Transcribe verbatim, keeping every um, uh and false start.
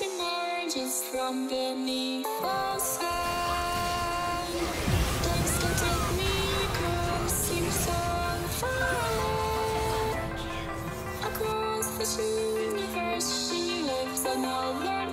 light emerges from beneath the sun. Thanks to technical seems so far. Across this universe she lives another